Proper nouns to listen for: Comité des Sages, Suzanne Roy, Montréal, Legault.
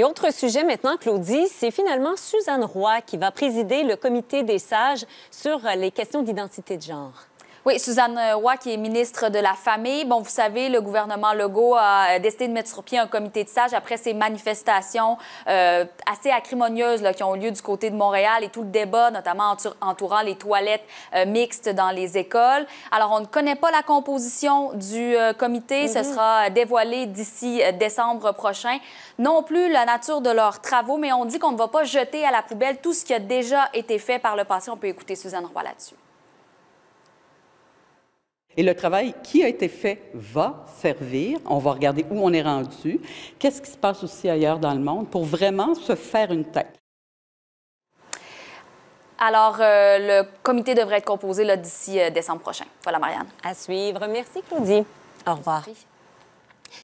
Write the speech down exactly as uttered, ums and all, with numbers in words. Et autre sujet maintenant, Claudie, c'est finalement Suzanne Roy qui va présider le Comité des Sages sur les questions d'identité de genre. Oui, Suzanne Roy, qui est ministre de la Famille. Bon, vous savez, le gouvernement Legault a décidé de mettre sur pied un comité de sages après ces manifestations euh, assez acrimonieuses là, qui ont eu lieu du côté de Montréal et tout le débat, notamment entourant les toilettes euh, mixtes dans les écoles. Alors, on ne connaît pas la composition du euh, comité. Mm-hmm. Ce sera dévoilé d'ici euh, décembre prochain. Non plus la nature de leurs travaux, mais on dit qu'on ne va pas jeter à la poubelle tout ce qui a déjà été fait par le passé. On peut écouter Suzanne Roy là-dessus. Et le travail qui a été fait va servir. On va regarder où on est rendu, qu'est-ce qui se passe aussi ailleurs dans le monde pour vraiment se faire une tête. Alors, euh, le comité devrait être composé d'ici euh, décembre prochain. Voilà, Marianne. À suivre. Merci, Claudie. Au revoir. Merci.